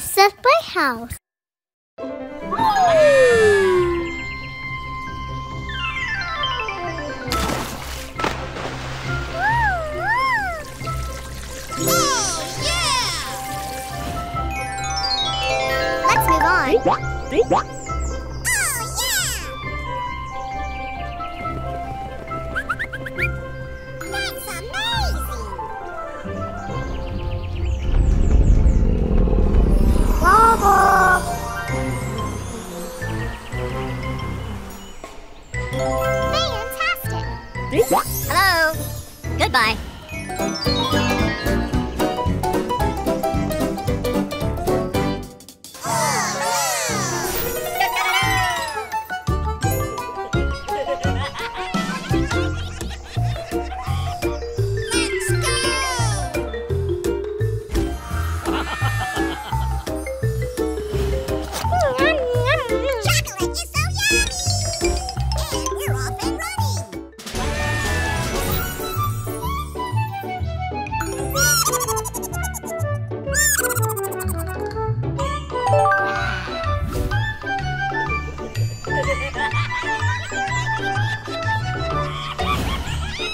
Nessa's Playhouse. Let's move on. Hello. Goodbye.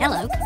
Hello.